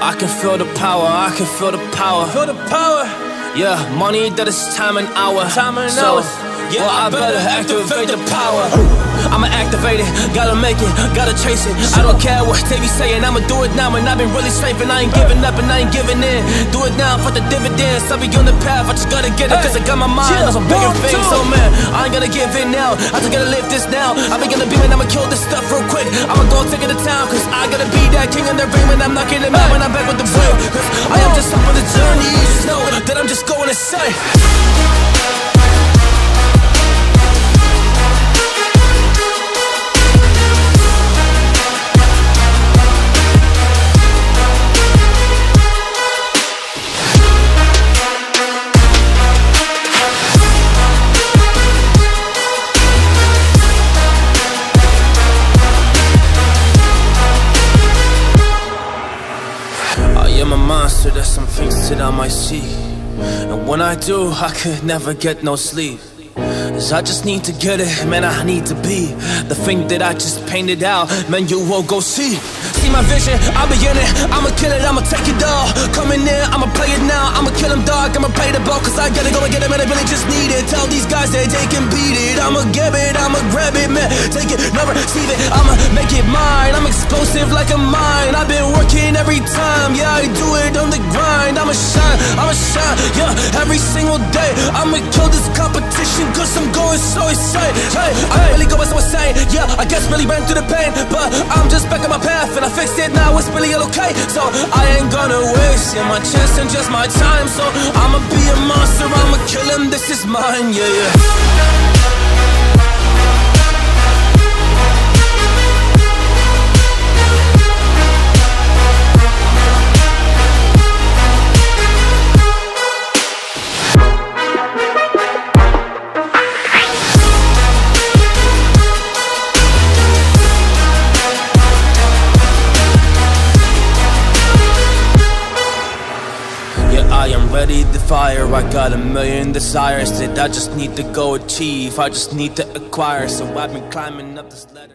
I can feel the power, I can feel the power. Feel the power. Yeah, money that is time and hour. Time and hours. Yeah, well, I better activate the power. I'ma activate it, gotta make it, gotta chase it. I don't care what they be saying, I'ma do it now. And I've been really slaving, I ain't giving up and I ain't giving in. Do it now, fuck the dividends, I'll be on the path, I just gotta get it. Cause I got my mind on some bigger things, so man, I ain't gonna give in now, I just gotta live this now. I be gonna be man, I'ma kill this stuff real quick. I'ma go take it to town, cause I gotta be that king in the ring. When I'm knocking it out, when I'm back with the break, cause I am just up on the journey. Just know that I'm just going insane. I'm a monster, there's some things that I might see. And when I do, I could never get no sleep. Cause I just need to get it, man, I need to be the thing that I just painted out, man, you won't go see. See my vision, I'll be in it, I'ma kill it, I'ma take it all. Coming in, I'ma play it now, I'ma kill him dog, I'ma play the ball. Cause I gotta go and get it, man, I really just need it. Tell these guys that they can beat it, I'ma get it, I'ma grab it, man, take it, never receive it, I'ma make it mine. I'm explosive like a mine, I've been working every time, yeah, I do it on the grind. I'ma shine, yeah, every single day. I'ma kill this competition, cause I'm going so insane. Hey, I'm really going so insane. Yeah, I guess really ran through the pain, but I'm just back on my path and I fixed it now, it's really okay. So I ain't gonna waste my chance and just my time. So I'ma be a monster, I'ma kill him, this is mine, yeah, yeah. I am ready to fire, I got a million desires that I just need to go achieve, I just need to acquire, so I've been climbing up this ladder.